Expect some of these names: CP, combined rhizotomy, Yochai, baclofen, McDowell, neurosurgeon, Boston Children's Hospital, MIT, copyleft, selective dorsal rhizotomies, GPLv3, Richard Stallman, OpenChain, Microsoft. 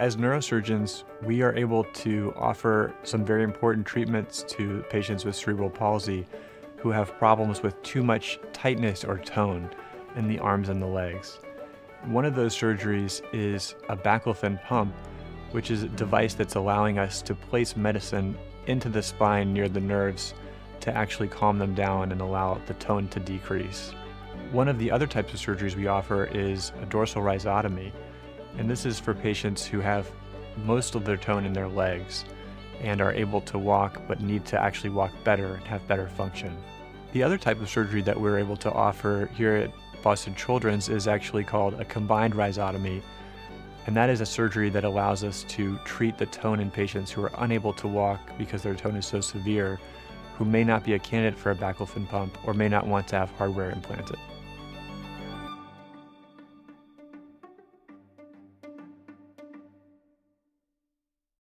As neurosurgeons, we are able to offer some very important treatments to patients with cerebral palsy who have problems with too much tightness or tone in the arms and the legs. One of those surgeries is a baclofen pump, which is a device that's allowing us to place medicine into the spine near the nerves to actually calm them down and allow the tone to decrease. One of the other types of surgeries we offer is a dorsal rhizotomy, and this is for patients who have most of their tone in their legs and are able to walk but need to actually walk better and have better function. The other type of surgery that we're able to offer here at Boston Children's is actually called a combined rhizotomy, and that is a surgery that allows us to treat the tone in patients who are unable to walk because their tone is so severe, who may not be a candidate for a baclofen pump or may not want to have hardware implanted.